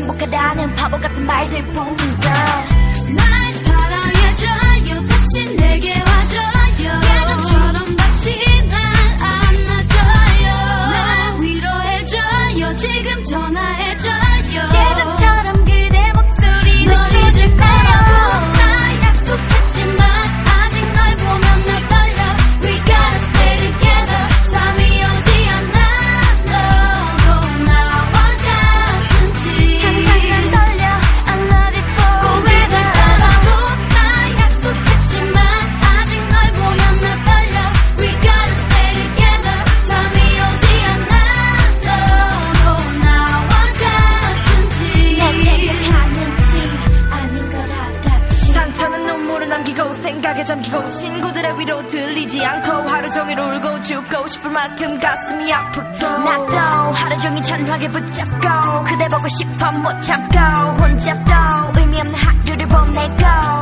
행복하다는 바보 같은 말들 뿐 girl 날 사랑해줘요 다시 내게 와줘요 예전처럼 다시 날 안아줘요 날 위로해줘요 지금 전화해줘요 예전처럼 그대 목소리 널 잊을 거라고 나 약속했지만 아직 널 보면 날 떨려 We gotta stay together 잠이 오지 않아 너도 나와 같은지 항상 난 떨려 I love it for you 꿈에들 따라도 나 약속했지만 아직 널 보면 날 떨려 We gotta stay together 잠이 오지 않아 너도 나와 같은지 내 생각하는지 아닌 걸 알았지 상처는 눈물을 남기고 생각에 잠기고 친구들의 위로 들리지 않고 하루 종일 울고 죽고 싶을 만큼 가슴이 아프고 나도 하루 종일 전화기 붙잡고 그대 보고 싶어 못 참고 혼자 또 의미 없는 하루를 보내고